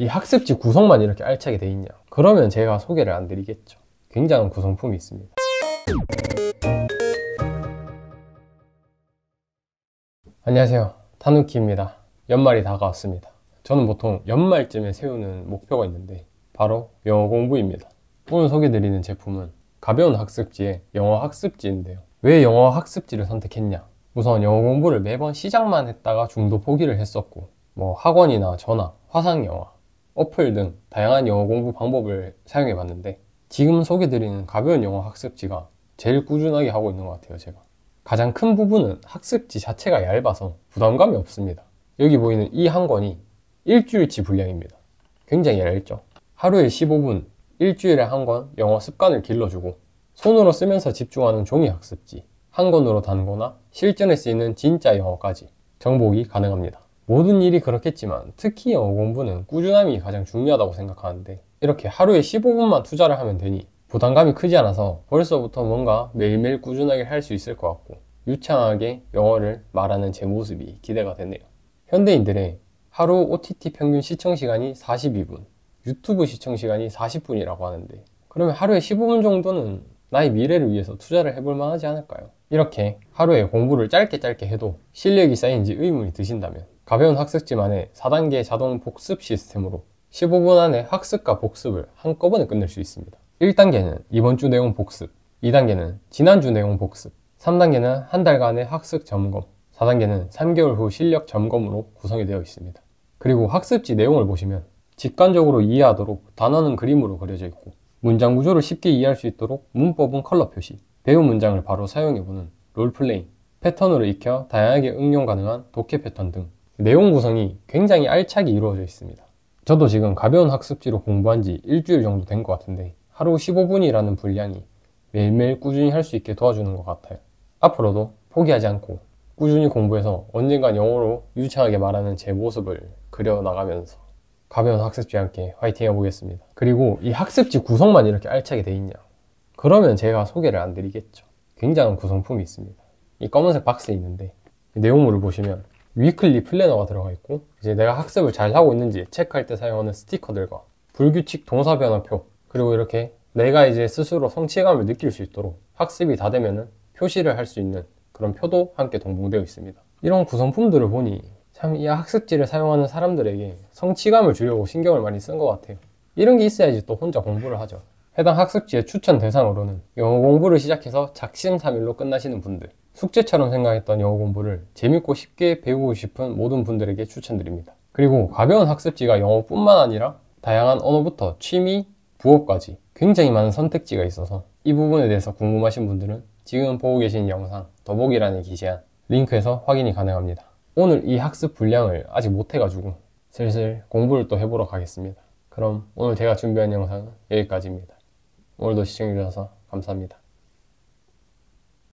이 학습지 구성만 이렇게 알차게 돼 있냐, 그러면 제가 소개를 안 드리겠죠. 굉장한 구성품이 있습니다. 안녕하세요, 타누키입니다. 연말이 다가왔습니다. 저는 보통 연말쯤에 세우는 목표가 있는데 바로 영어 공부입니다. 오늘 소개드리는 제품은 가벼운 학습지의 영어 학습지인데요. 왜 영어 학습지를 선택했냐? 우선 영어 공부를 매번 시작만 했다가 중도 포기를 했었고, 뭐 학원이나 전화, 화상영화, 어플 등 다양한 영어 공부 방법을 사용해 봤는데, 지금 소개드리는 가벼운 영어 학습지가 제일 꾸준하게 하고 있는 것 같아요. 제가 가장 큰 부분은 학습지 자체가 얇아서 부담감이 없습니다. 여기 보이는 이 한 권이 일주일치 분량입니다. 굉장히 얇죠? 하루에 15분, 일주일에 한 권 영어 습관을 길러주고, 손으로 쓰면서 집중하는 종이 학습지, 한 권으로 단거나 실전에 쓰이는 진짜 영어까지 정복이 가능합니다. 모든 일이 그렇겠지만 특히 영어 공부는 꾸준함이 가장 중요하다고 생각하는데, 이렇게 하루에 15분만 투자를 하면 되니 부담감이 크지 않아서 벌써부터 뭔가 매일매일 꾸준하게 할 수 있을 것 같고, 유창하게 영어를 말하는 제 모습이 기대가 되네요. 현대인들의 하루 OTT 평균 시청시간이 42분, 유튜브 시청시간이 40분이라고 하는데, 그러면 하루에 15분 정도는 나의 미래를 위해서 투자를 해볼만 하지 않을까요? 이렇게 하루에 공부를 짧게 해도 실력이 쌓인지 의문이 드신다면, 가벼운 학습지만의 4단계 자동 복습 시스템으로 15분 안에 학습과 복습을 한꺼번에 끝낼 수 있습니다. 1단계는 이번 주 내용 복습, 2단계는 지난주 내용 복습, 3단계는 한 달간의 학습 점검, 4단계는 3개월 후 실력 점검으로 구성이 되어 있습니다. 그리고 학습지 내용을 보시면 직관적으로 이해하도록 단어는 그림으로 그려져 있고, 문장 구조를 쉽게 이해할 수 있도록 문법은 컬러 표시, 배운 문장을 바로 사용해보는 롤플레잉, 패턴으로 익혀 다양하게 응용 가능한 독해 패턴 등 내용 구성이 굉장히 알차게 이루어져 있습니다. 저도 지금 가벼운 학습지로 공부한 지 일주일 정도 된 것 같은데, 하루 15분이라는 분량이 매일매일 꾸준히 할 수 있게 도와주는 것 같아요. 앞으로도 포기하지 않고 꾸준히 공부해서 언젠간 영어로 유창하게 말하는 제 모습을 그려나가면서 가벼운 학습지와 함께 화이팅 해보겠습니다. 그리고 이 학습지 구성만 이렇게 알차게 돼 있냐, 그러면 제가 소개를 안 드리겠죠. 굉장한 구성품이 있습니다. 이 검은색 박스에 있는데 내용물을 보시면 위클리 플래너가 들어가 있고, 이제 내가 학습을 잘 하고 있는지 체크할 때 사용하는 스티커들과 불규칙 동사 변화표, 그리고 이렇게 내가 이제 스스로 성취감을 느낄 수 있도록 학습이 다 되면은 표시를 할 수 있는 그런 표도 함께 동봉되어 있습니다. 이런 구성품들을 보니 참 이 학습지를 사용하는 사람들에게 성취감을 주려고 신경을 많이 쓴 것 같아요. 이런 게 있어야지 또 혼자 공부를 하죠. 해당 학습지의 추천 대상으로는 영어 공부를 시작해서 작심삼일로 끝나시는 분들, 숙제처럼 생각했던 영어 공부를 재밌고 쉽게 배우고 싶은 모든 분들에게 추천드립니다. 그리고 가벼운 학습지가 영어뿐만 아니라 다양한 언어부터 취미, 부업까지 굉장히 많은 선택지가 있어서 이 부분에 대해서 궁금하신 분들은 지금 보고 계신 영상 더보기란에 게시한 링크에서 확인이 가능합니다. 오늘 이 학습 분량을 아직 못해가지고 슬슬 공부를 또 해보러 가겠습니다. 그럼 오늘 제가 준비한 영상은 여기까지입니다. 오늘도 시청해주셔서 감사합니다.